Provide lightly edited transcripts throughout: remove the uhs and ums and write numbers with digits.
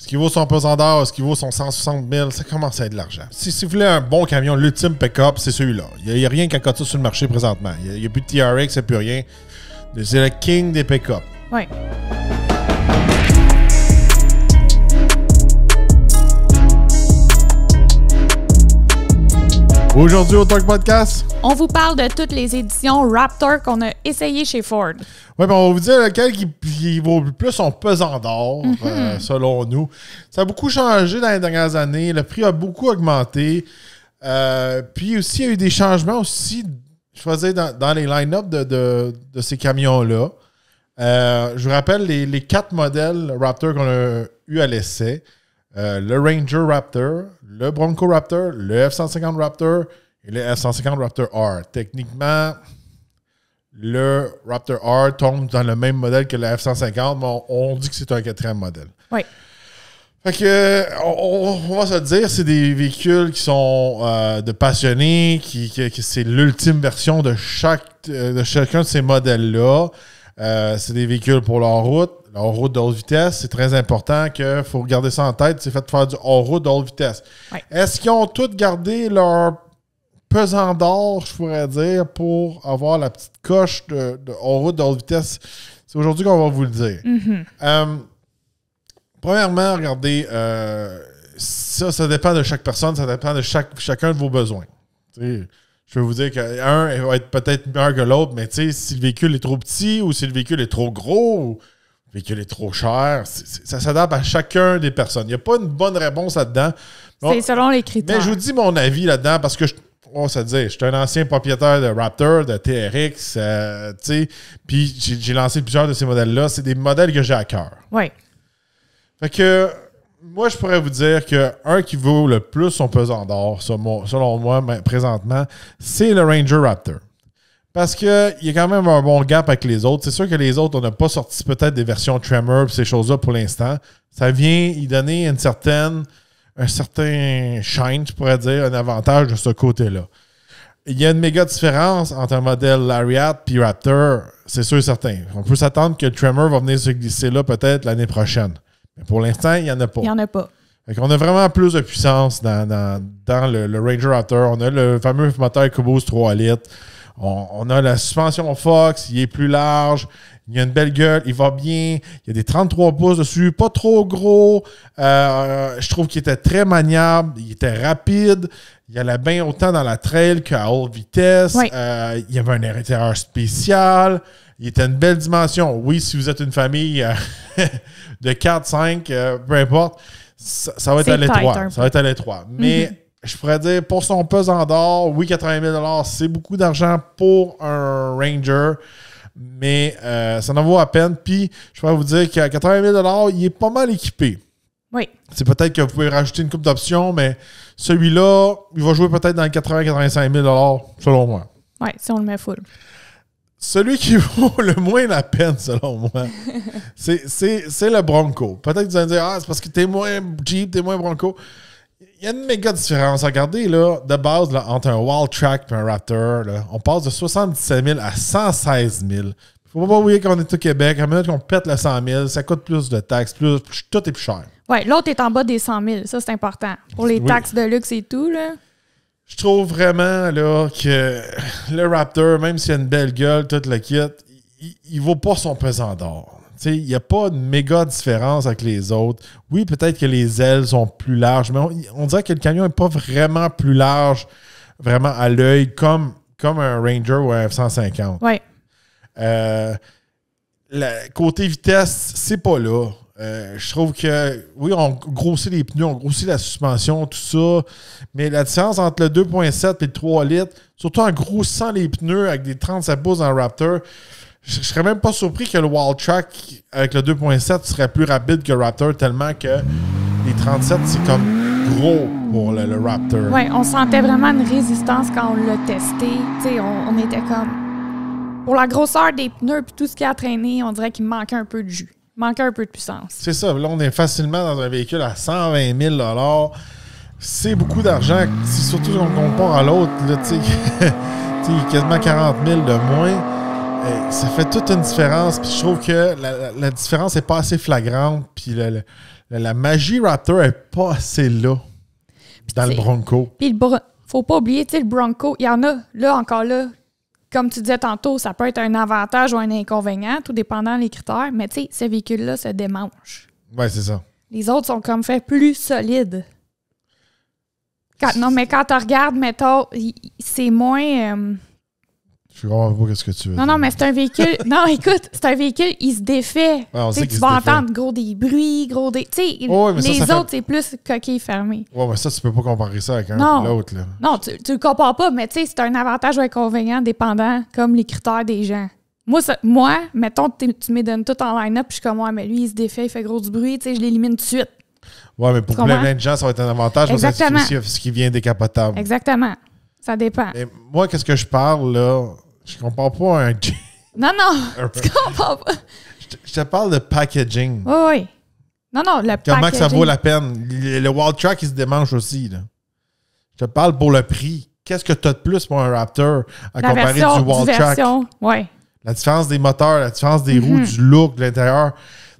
ce qui vaut son pesant d'or, ce qui vaut son 160 000, ça commence à être de l'argent. Si vous voulez un bon camion, l'ultime pick-up, c'est celui-là. Il n'y a rien qu'à côté sur le marché présentement. Il n'y a plus de TRX, il n'y a plus rien. C'est le king des pick-up. Oui. Aujourd'hui au Talk Podcast, on vous parle de toutes les éditions Raptor qu'on a essayées chez Ford. Oui, ben on va vous dire lequel qui vaut le plus son pesant d'or, selon nous. Ça a beaucoup changé dans les dernières années. Le prix a beaucoup augmenté. Puis aussi, il y a eu des changements aussi, je vais dire, dans les line-up de ces camions-là. Je vous rappelle les quatre modèles Raptor qu'on a eu à l'essai. Le Ranger Raptor, le Bronco Raptor, le F-150 Raptor et le F-150 Raptor R. Techniquement, le Raptor R tombe dans le même modèle que le F-150, mais on dit que c'est un quatrième modèle. Oui. Fait que, on va se dire, c'est des véhicules qui sont de passionnés, qui c'est l'ultime version de chacun de ces modèles-là. C'est des véhicules pour leur route. En route de haute vitesse, c'est très important qu'il faut garder ça en tête. C'est fait de faire du hors route de haute vitesse. Ouais. Est-ce qu'ils ont tous gardé leur pesant d'or, je pourrais dire, pour avoir la petite coche de hors route de haute vitesse? C'est aujourd'hui qu'on va vous le dire. Premièrement, regardez, ça dépend de chaque personne, ça dépend de chacun de vos besoins. T'sais, je vais vous dire qu'un va être peut-être meilleur que l'autre, mais si le véhicule est trop petit ou si le véhicule est trop gros ou le véhicule est trop cher, ça s'adapte à chacun des personnes. Il n'y a pas une bonne réponse là-dedans. Bon, c'est selon les critères. Mais je vous dis mon avis là-dedans parce que, je suis un ancien propriétaire de Raptor, de TRX, puis j'ai lancé plusieurs de ces modèles-là. C'est des modèles que j'ai à cœur. Oui. Fait que, moi, je pourrais vous dire qu'un qui vaut le plus son pesant d'or, selon moi, présentement, c'est le Ranger Raptor. Parce qu'il y a quand même un bon gap avec les autres. C'est sûr que les autres, on n'a pas sorti peut-être des versions Tremor et ces choses-là pour l'instant. Ça vient y donner un certain shine, je pourrais dire, un avantage de ce côté-là. Il y a une méga différence entre un modèle Lariat et Raptor, c'est sûr et certain. On peut s'attendre que le Tremor va venir se glisser là peut-être l'année prochaine. Mais pour l'instant, il n'y en a pas. Il n'y en a pas. On a vraiment plus de puissance dans le Ranger Raptor. On a le fameux moteur Kuboos 3 litres. On a la suspension Fox, il est plus large, il y a une belle gueule, il va bien, il y a des 33 pouces dessus, pas trop gros. Je trouve qu'il était très maniable, il était rapide, il allait bien autant dans la trail qu'à haute vitesse. Oui. Il y avait un intérieur spécial, il était une belle dimension. Oui, si vous êtes une famille de 4, 5, peu importe, ça va être à l'étroit. Ça va être à l'étroit. Mais je pourrais dire, pour son pesant d'or, oui, 80 000 $, c'est beaucoup d'argent pour un Ranger, mais ça en vaut à peine. Puis, je pourrais vous dire qu'à 80 000 $, il est pas mal équipé. Oui. C'est peut-être que vous pouvez rajouter une couple d'options, mais celui-là, il va jouer peut-être dans les 80-85 000 $, selon moi. Oui, si on le met full. Celui qui vaut le moins la peine, selon moi, c'est le Bronco. Peut-être que vous allez me dire, ah, c'est parce que t'es moins Jeep, t'es moins Bronco. Il y a une méga différence. Regardez, là, de base, là, entre un Wildtrak et un Raptor, là, on passe de 77 000 à 116 000. Il ne faut pas oublier qu'on est au Québec. À la minute qu'on pète le 100 000, ça coûte plus de taxes, tout est plus cher. Oui, l'autre est en bas des 100 000. Ça, c'est important. Pour les taxes de luxe et tout, là. Je trouve vraiment là, que le Raptor, même s'il a une belle gueule, tout le kit, il ne vaut pas son pesant d'or. Il n'y a pas de méga différence avec les autres. Oui, peut-être que les ailes sont plus larges, mais on dirait que le camion n'est pas vraiment plus large, vraiment à l'œil, comme un Ranger ou un F-150. Oui. Côté vitesse, c'est pas là. Je trouve que, oui, on grossit les pneus, on grossit la suspension, tout ça, mais la différence entre le 2.7 et le 3 litres, surtout en grossissant les pneus avec des 37 pouces dans le Raptor, je serais même pas surpris que le Wildtrak avec le 2.7 serait plus rapide que le Raptor, tellement que les 37, c'est comme gros pour le Raptor. Oui, on sentait vraiment une résistance quand on l'a testé. T'sais, on était comme... Pour la grosseur des pneus et tout ce qui a traîné, on dirait qu'il manquait un peu de jus. Il manquait un peu de puissance. C'est ça. Là, on est facilement dans un véhicule à 120 000 $. C'est beaucoup d'argent. Surtout quand on compare à l'autre. Quasiment 40 000 $ de moins. Ça fait toute une différence. Puis je trouve que la différence n'est pas assez flagrante. Puis la magie Raptor n'est pas assez là dans le Bronco. Puis faut pas oublier, tu sais, le Bronco, il y en a là, encore là. Comme tu disais tantôt, ça peut être un avantage ou un inconvénient, tout dépendant des critères. Mais tu sais, ce véhicule-là se démange. Oui, c'est ça. Les autres sont comme faits plus solides. Non, mais quand tu regardes, mettons, c'est moins... Je comprends pas ce que tu veux. Non, non, mais c'est un véhicule... non, écoute, c'est un véhicule, il se défait. Ouais, on sait tu vas entendre gros des bruits, gros des... Tu sais, oh, oui, les autres, c'est plus coquille fermée. Ouais, mais ça, tu peux pas comparer ça avec un ou l'autre. Non, tu le compares pas, mais tu sais, c'est un avantage ou inconvénient dépendant comme les critères des gens. Moi, mettons, tu me donnes tout en line-up, puis je suis comme, ouais, mais lui, il se défait, il fait gros du bruit, tu sais, je l'élimine tout de suite. Oui, mais pour plein de gens, ça va être un avantage. Exactement. Parce que c'est ce qui vient décapotable. Exactement. Ça dépend. Et moi, qu'est-ce que je parle, là? Je compare pas un... Non, non, tu compares pas. Je te parle de packaging. Oui, oui. Non, non, le packaging. Comment que ça vaut la peine? Le Wildtrak, il se démange aussi, là. Je te parle pour le prix. Qu'est-ce que tu as de plus pour un Raptor à comparer du Wildtrak? Oui. La différence des moteurs, la différence des roues, du look, de l'intérieur.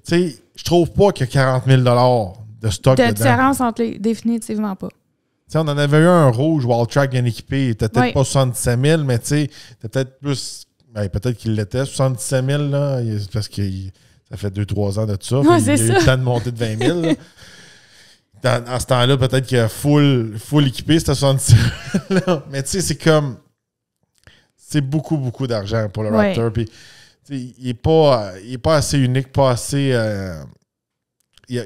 Tu sais, je trouve pas qu'il y a 40 000 de stock dedans. De différence entre les... Définitivement pas. Tu sais, on en avait eu un rouge Wildtrak bien équipé. Il était peut-être pas 77 000, mais tu sais, c'était peut-être plus... Ben, peut-être qu'il l'était, 77 000, là, parce que ça fait 2-3 ans de tout ça. Ouais, il a eu le temps de monter de 20 000. À ce temps-là, peut-être qu'il a full équipé, c'était 77 000. Là. Mais tu sais, c'est comme... C'est beaucoup, beaucoup d'argent pour le Raptor. Puis, il n'est pas assez unique, pas assez... il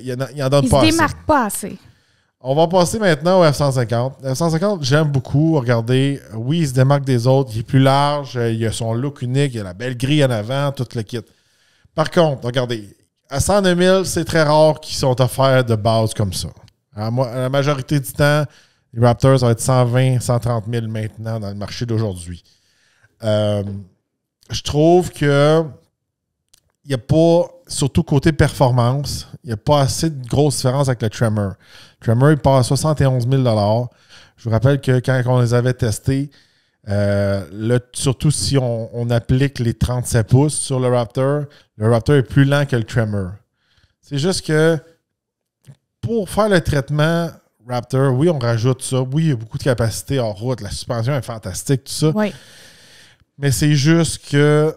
en donne pas assez. Il se démarque pas assez. On va passer maintenant au F-150. F-150, j'aime beaucoup. Regardez, oui, il se démarque des autres. Il est plus large. Il a son look unique. Il a la belle grille en avant, tout le kit. Par contre, regardez, à 102 000, c'est très rare qu'ils sont offerts de base comme ça. À la majorité du temps, les Raptors vont être 120 000, 130 000 maintenant dans le marché d'aujourd'hui. Je trouve que il n'y a pas, surtout côté performance, il n'y a pas assez de grosse différence avec le Tremor. Le Tremor, il part à 71 000 $. Je vous rappelle que quand on les avait testés, surtout si on applique les 37 pouces sur le Raptor est plus lent que le Tremor. C'est juste que pour faire le traitement Raptor, oui, on rajoute ça. Oui, il y a beaucoup de capacité en route. La suspension est fantastique, tout ça. Oui. Mais c'est juste que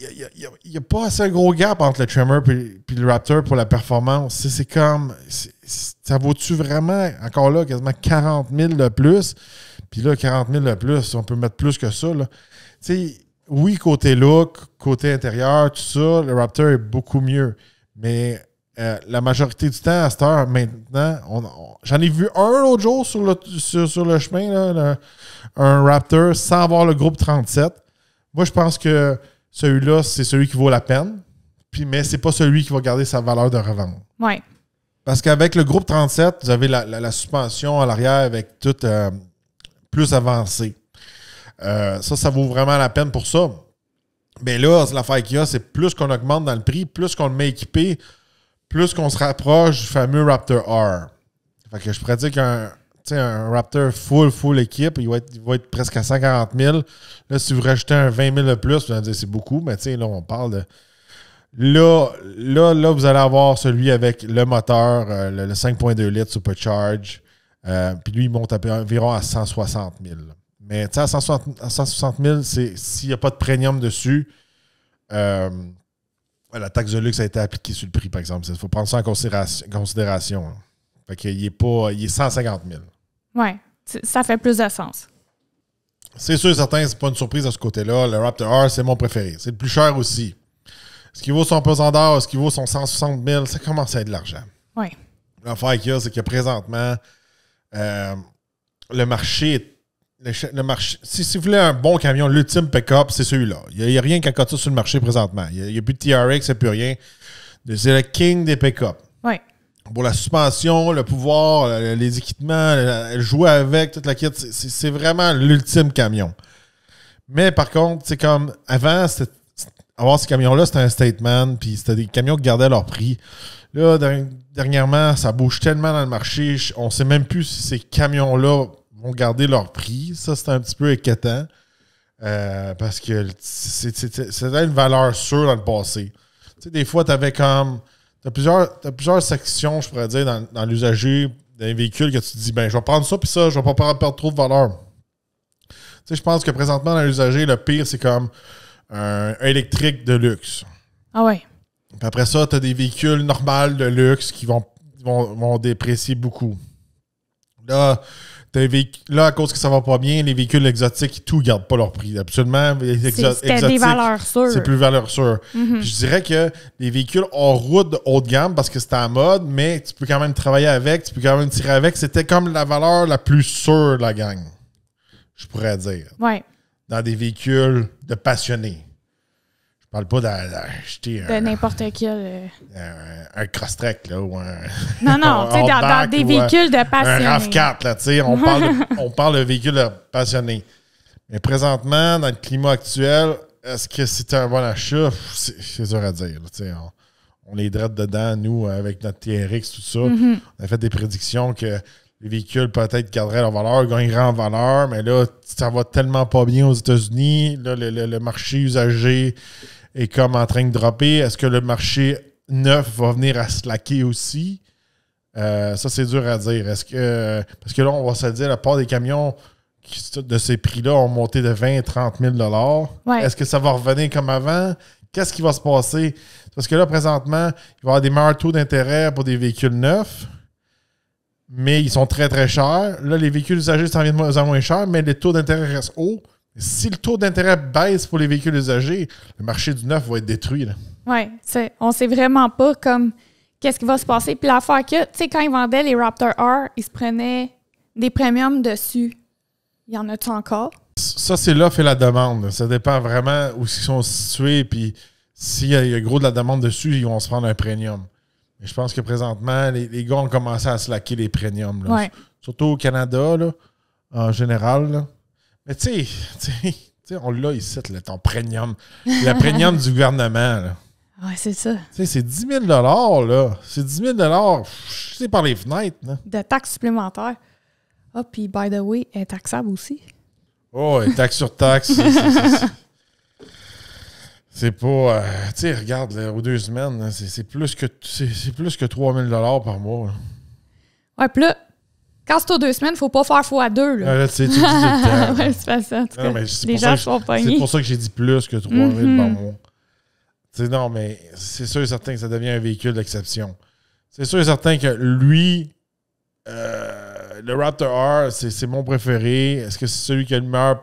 il n'y a pas assez un gros gap entre le Tremor et le Raptor pour la performance. C'est comme... ça vaut-tu vraiment, encore là, quasiment 40 000 de plus? Puis là, 40 000 de plus, on peut mettre plus que ça. Tu sais, oui, côté look, côté intérieur, tout ça, le Raptor est beaucoup mieux. Mais la majorité du temps, à cette heure, maintenant, j'en ai vu un l'autre jour sur le chemin, là, un Raptor sans avoir le groupe 37. Moi, je pense que celui-là, c'est celui qui vaut la peine, mais c'est pas celui qui va garder sa valeur de revente. Oui. Parce qu'avec le groupe 37, vous avez la suspension à l'arrière avec tout plus avancé. Ça vaut vraiment la peine pour ça. Mais là, l'affaire qu'il y a, c'est plus qu'on augmente dans le prix, plus qu'on le met équipé, plus qu'on se rapproche du fameux Raptor R. Fait que je pratique un Raptor full équipe, il va être presque à 140 000. Là, si vous rajoutez un 20 000 de plus, vous allez me dire c'est beaucoup, mais tu sais, là, on parle de... Là, vous allez avoir celui avec le moteur, le 5.2 litres supercharge, puis lui, il monte environ à 160 000. Mais tu sais, à 160 000, s'il n'y a pas de premium dessus, la taxe de luxe a été appliquée sur le prix, par exemple. Il faut prendre ça en considération. Hein. Fait qu'il est pas... Il est 150 000. Oui, ça fait plus de sens. C'est sûr et certain, c'est pas une surprise à ce côté-là. Le Raptor R, c'est mon préféré. C'est le plus cher aussi. Ce qui vaut son pesant d'or, ce qui vaut son 160 000, ça commence à être de l'argent. Oui. L'affaire qu'il y a, c'est que présentement, le marché... Si vous voulez un bon camion, l'ultime pick-up, c'est celui-là. Il n'y a rien qu'à côté ça sur le marché présentement. Il n'y a plus de TRX, il n'y a plus rien. C'est le king des pick-up. Oui. Pour la suspension, le pouvoir, les équipements, jouer avec, toute la kit, c'est vraiment l'ultime camion. Mais par contre, c'est comme avant, avoir ces camions-là, c'était un statement, puis c'était des camions qui gardaient leur prix. Là, dernièrement, ça bouge tellement dans le marché, on ne sait même plus si ces camions-là vont garder leur prix. Ça, c'est un petit peu inquiétant, parce que c'était une valeur sûre dans le passé. Tu sais, des fois, tu avais comme... T'as plusieurs sections, je pourrais dire, dans l'usager d'un véhicule que tu te dis, ben, je vais prendre ça, puis ça, je vais pas perdre trop de valeur. Tu sais, je pense que présentement, dans l'usager, le pire, c'est comme un électrique de luxe. Ah ouais. Puis après ça, t'as des véhicules normaux de luxe qui vont déprécier beaucoup. Là, là, à cause que ça va pas bien, les véhicules exotiques, ils ne gardent pas leur prix. Absolument, les exotiques, c'est plus valeur sûre. Mm-hmm. Je dirais que les véhicules hors route de haut de gamme, parce que c'était à mode, mais tu peux quand même travailler avec, tu peux quand même tirer avec. C'était comme la valeur la plus sûre de la gang, je pourrais dire. Ouais. Dans des véhicules de passionnés. Je parle pas d'acheter de n'importe quel... un Cross-Trek, là, ou un... Non, tu sais, dans des véhicules de passionnés. Un RAV4, là, tu sais, on parle de véhicules de passionnés. Mais présentement, dans le climat actuel, est-ce que c'est un bon achat? C'est dur à dire, tu sais. On les drette dedans, nous, avec notre TRX, tout ça. Mm-hmm. On a fait des prédictions que les véhicules, peut-être, garderaient leur valeur, gagneraient en valeur, mais là, ça va tellement pas bien aux États-Unis. Là, le marché usagé est comme en train de dropper. Est-ce que le marché neuf va venir à slacker aussi? Ça, c'est dur à dire. Parce que là, on va se dire, la part des camions de ces prix-là ont monté de 20 000 à 30 000 $. Ouais. Est-ce que ça va revenir comme avant? Qu'est-ce qui va se passer? Parce que là, présentement, il va y avoir des meilleurs taux d'intérêt pour des véhicules neufs, mais ils sont très, très chers. Là, les véhicules usagés s'en viennent de moins en moins chers, mais les taux d'intérêt restent hauts. Si le taux d'intérêt baisse pour les véhicules usagés, le marché du neuf va être détruit. Oui, on ne sait vraiment pas comme qu'est-ce qui va se passer. Puis l'affaire que, tu sais, quand ils vendaient les Raptor R, ils se prenaient des premiums dessus. Il y en a-tu encore? Ça, c'est l'offre et la demande. Ça dépend vraiment où ils sont situés. Puis s'il y a gros de la demande dessus, ils vont se prendre un premium. Je pense que présentement, les gars ont commencé à slacker les premiums. Là. Ouais. Surtout au Canada, là, en général. Là. Mais tu sais, on l'a ici, là, ton premium. Le premium du gouvernement. Oui, c'est ça. Tu sais, c'est 10 000 $. C'est 10 000 c'est par les fenêtres. Là. De taxes supplémentaires. Ah, oh, puis by the way, elle est taxable aussi. Oh, elle est taxe sur taxe. C'est pas... tu sais, regarde, là, aux 2 semaines, là, c'est plus que 3 000 $ par mois. Là. Ouais, puis là, quand c'est aux 2 semaines, faut pas faire x2. Là, tu dis le temps. Ouais, c'est pas ça. Non, mais les gens sont pognés. C'est pour ça que j'ai dit plus que 3 000 par mois. Tu sais, non, mais c'est sûr et certain que ça devient un véhicule d'exception. C'est sûr et certain que lui, le Raptor R, c'est mon préféré. Est-ce que c'est celui qui a le meilleur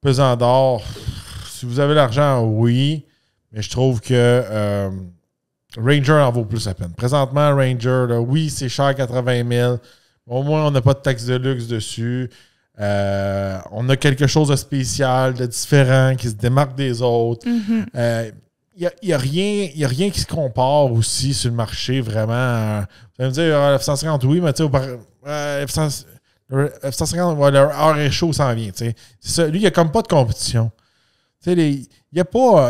pesant d'or? Si vous avez l'argent, oui, mais je trouve que Ranger en vaut plus la peine. Présentement, Ranger, là, oui, c'est cher, 80 000. Au moins, on n'a pas de taxe de luxe dessus. On a quelque chose de spécial, de différent, qui se démarque des autres. Mm-hmm. Il n'y a rien qui se compare aussi sur le marché, vraiment. Vous allez me dire, F-150, oui, mais tu sais, F-150, ouais, le R est chaud, s'en vient. C'est ça. Lui, il n'y a comme pas de compétition. Il n'y a pas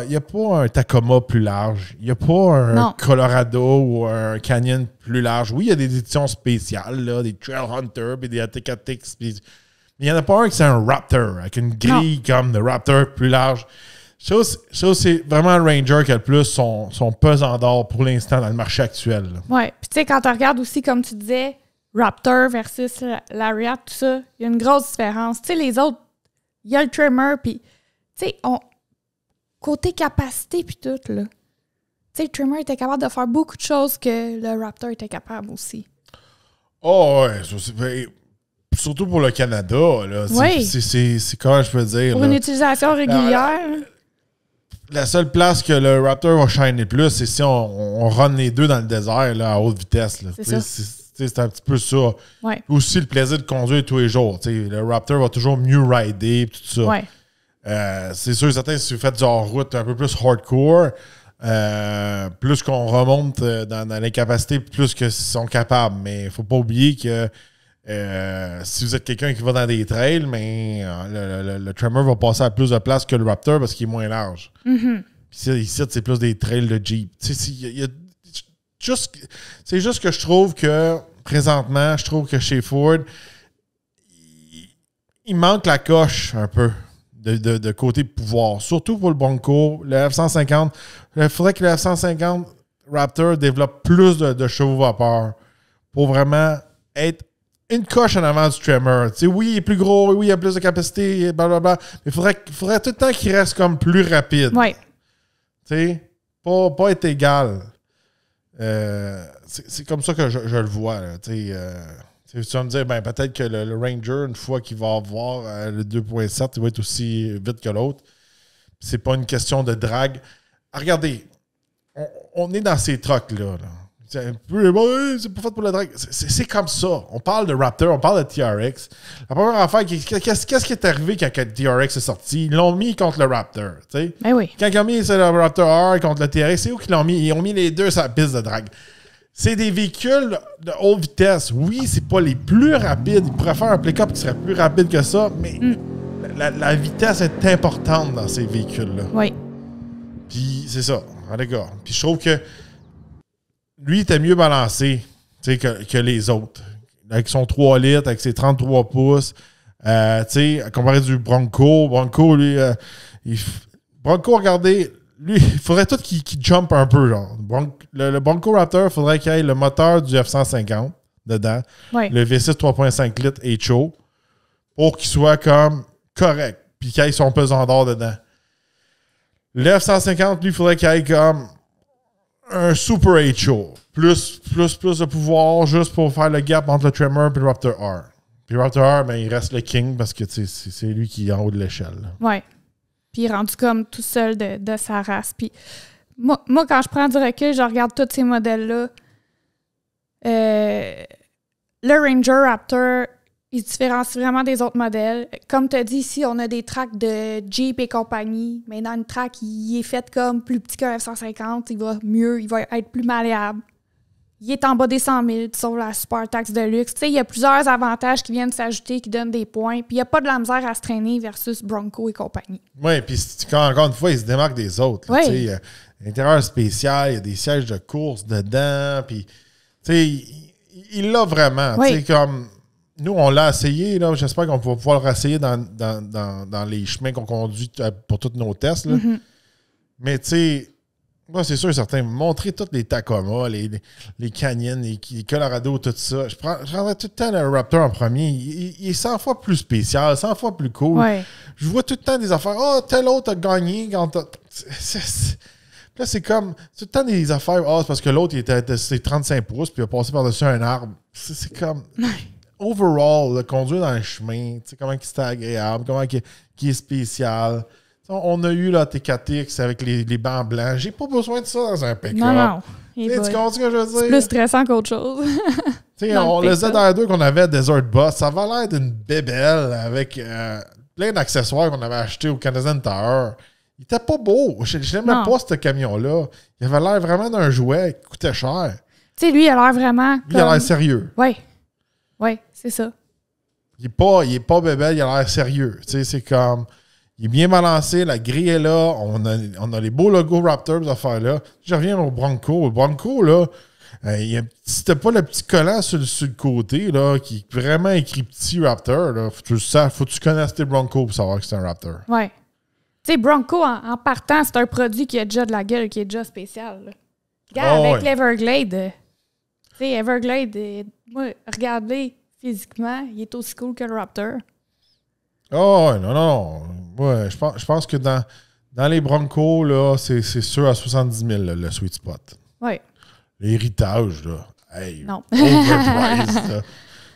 un Tacoma plus large. Il n'y a pas un Colorado ou un Canyon plus large. Oui, il y a des éditions spéciales, là, des Trail Hunter, puis des ATX. Mais il n'y en a pas un qui c'est un Raptor, avec une grille comme le Raptor plus large. Ça, c'est vraiment le Ranger qui a le plus son pesant d'or pour l'instant dans le marché actuel. Oui, puis tu sais, quand tu regardes aussi, comme tu disais, Raptor versus Lariat, tout ça, il y a une grosse différence. Tu sais, les autres, il y a le Tremor, puis... T'sais, côté capacité puis tout, là. T'sais, le Tremor était capable de faire beaucoup de choses que le Raptor était capable aussi. Oh, ouais. Surtout pour le Canada, là. Oui. C'est comment je peux dire. Pour une utilisation régulière. La seule place que le Raptor va shiner plus, c'est si on run les deux dans le désert, là, à haute vitesse. Là. C'est un petit peu ça. Ouais. Aussi, le plaisir de conduire tous les jours. T'sais, le Raptor va toujours mieux rider tout ça. Ouais. C'est sûr, certains, si vous faites du hors-route un peu plus hardcore, plus qu'on remonte dans l'incapacité, plus qu'ils sont capables. Mais il ne faut pas oublier que si vous êtes quelqu'un qui va dans des trails, mais le Tremor va passer à plus de place que le Raptor parce qu'il est moins large. Mm-hmm. Ici, c'est plus des trails de Jeep. C'est juste que je trouve que, présentement, chez Ford, il manque la coche un peu. De côté pouvoir. Surtout pour le Bronco, le F-150. Il faudrait que le F-150 Raptor développe plus de chevaux vapeur pour vraiment être une coche en avant du Tremor. Tu sais, oui, il est plus gros, oui, il a plus de capacité, blablabla, mais il faudrait tout le temps qu'il reste comme plus rapide. Oui. Tu sais, pas être égal. C'est comme ça que je le vois. Là, tu vas me dire, ben, peut-être que le Ranger, une fois qu'il va avoir le 2.7, il va être aussi vite que l'autre. C'est pas une question de drague. Ah, regardez, on est dans ces trucks-là. Là. C'est pas fait pour la drague. C'est comme ça. On parle de Raptor, on parle de TRX. La première affaire, qu'est-ce qui est arrivé quand le TRX est sorti? Ils l'ont mis contre le Raptor. Ben oui. Quand ils ont mis le Raptor R contre le TRX, c'est où qu'ils l'ont mis? Ils ont mis les deux sur la piste de drague. C'est des véhicules de haute vitesse. Oui, c'est pas les plus rapides. Ils pourraient faire un pick-up qui serait plus rapide que ça, mais la vitesse est importante dans ces véhicules-là. Oui. Puis c'est ça, en dégâts. Puis je trouve que lui, il était mieux balancé que les autres. Avec son 3 litres, avec ses 33 pouces. Comparé du Bronco. Bronco, lui... Bronco, regardez, lui, il faudrait tout qu'il jump un peu. Genre. Le Bronco Raptor, il faudrait qu'il ait le moteur du F-150 dedans. Ouais. Le V6 3.5 litres et chaud. Pour qu'il soit comme correct. Puis qu'il ait son pesant d'or dedans. Le F-150, lui, il faudrait qu'il ait comme... un Super HO. Plus de pouvoir juste pour faire le gap entre le Tremor et le Raptor R. Puis le Raptor R, ben, il reste le king parce que c'est lui qui est en haut de l'échelle. Oui. Puis il est rendu comme tout seul de sa race. Puis moi, quand je prends du recul, je regarde tous ces modèles-là. Le Ranger Raptor, il se différencie vraiment des autres modèles. Comme tu as dit, ici, on a des tracks de Jeep et compagnie. Maintenant, une track, il est fait comme plus petit qu'un F-150. Il va mieux, il va être plus malléable. Il est en bas des 100 000, tu sauves la super taxe de luxe. Tu sais, il y a plusieurs avantages qui viennent s'ajouter, qui donnent des points. Puis il n'y a pas de la misère à se traîner versus Bronco et compagnie. Oui, puis encore une fois, il se démarque des autres. Oui. Tu sais, l'intérieur spécial, il y a des sièges de course dedans. Puis, tu sais, il l'a vraiment. Oui. Tu sais, comme... Nous, on l'a essayé. J'espère qu'on va pouvoir le réessayer dans les chemins qu'on conduit pour tous nos tests. Là. Mm-hmm. Mais tu sais, moi, c'est sûr, certains, montrer toutes les Tacoma, les Canyon, les Colorado, tout ça. Je prendrais tout le temps le Raptor en premier. Il est 100 fois plus spécial, 100 fois plus cool. Ouais. Je vois tout le temps des affaires. Ah, oh, tel autre a gagné. Là, c'est comme, tout le temps des affaires. Ah, oh, c'est parce que l'autre, il était de ses 35 pouces, puis il a passé par-dessus un arbre. C'est comme... Overall, le conduire dans le chemin, tu sais, comment c'était agréable, comment qui est spécial. On a eu la TKTX avec les bancs blancs. J'ai pas besoin de ça dans un pick-up. Non. Tu comprends ce que je veux dire? C'est plus stressant qu'autre chose. Le ZR2 qu'on avait à Desert Bus, ça avait l'air d'une bébelle avec plein d'accessoires qu'on avait achetés au Canadian Tower. Il était pas beau. Je n'aimais pas ce camion-là. Il avait l'air vraiment d'un jouet qui coûtait cher. Tu sais, lui, il a l'air vraiment... Lui, il a l'air sérieux. Oui. Oui, c'est ça. Il n'est pas bébé, il a l'air sérieux. Tu sais, c'est comme, il est bien balancé, la grille est là, on a les beaux logos Raptors à faire là. Je reviens au Bronco. Le Bronco, là, c'était pas le petit collant sur le côté, là, qui est vraiment écrit petit Raptor. Là. Faut que tu connaisses tes Bronco pour savoir que c'est un Raptor. Oui. Tu sais, Bronco, en partant, c'est un produit qui a déjà de la gueule, qui est déjà spécial. Là. Regarde, avec l'Everglade... Everglade, moi, regardez, physiquement, il est aussi cool que le Raptor. Oh, non. Ouais, je pense que dans les Broncos, là, c'est sûr à 70 000, là, le sweet spot. Oui. L'héritage, là. Hey, non. Overpriced, là.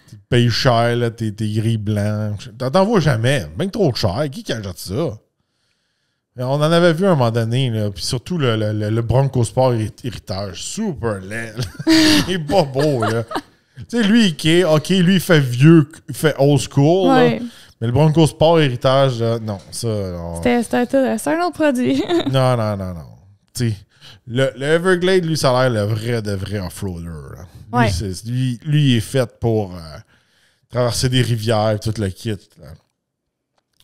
Tu payes cher, là, t'es gris blanc. T'en vois jamais. Même trop cher. Qui achète ça? On en avait vu à un moment donné, là, puis surtout le Bronco Sport Héritage, super laid. Il est pas beau, là. Tu sais, lui, il fait vieux, il fait old school, ouais. Là, mais le Bronco Sport Héritage, là, non, ça... C'est un autre produit. Non. Tu sais, le Everglade, lui, ça a l'air le vrai de vrai off-roader. Lui, ouais. Lui, il est fait pour traverser des rivières, tout le kit, là.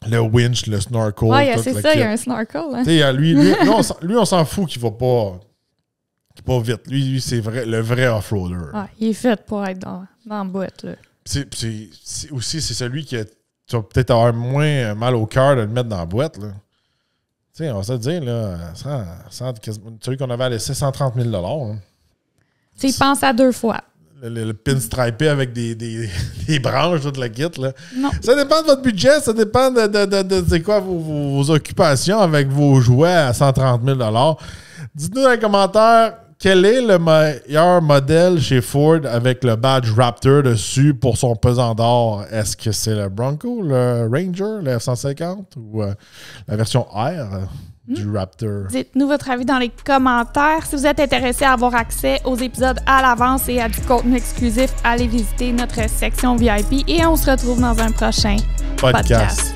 Le winch, le snorkel. Oui, c'est ça, il y a un snorkel. Hein? Tu sais, lui, on s'en fout qu'il va pas vite. Lui, c'est le vrai off-roader. Ouais, il est fait pour être dans le boîte. Aussi, c'est celui qui tu vas peut-être avoir moins mal au cœur de le mettre dans la boîte. Tu sais, on va se dire, là, celui qu'on avait à laisser 130 000 $. Hein. Tu sais, pense à deux fois. Le pinstripé avec des branches, toute la kit, là. Non. Ça dépend de votre budget, ça dépend de quoi vos occupations avec vos jouets à 130 000 $. Dites-nous dans les commentaires quel est le meilleur modèle chez Ford avec le badge Raptor dessus pour son pesant d'or. Est-ce que c'est le Bronco, le Ranger, le F-150 ou la version R du Raptor? Dites-nous votre avis dans les commentaires. Si vous êtes intéressé à avoir accès aux épisodes à l'avance et à du contenu exclusif, allez visiter notre section VIP et on se retrouve dans un prochain podcast.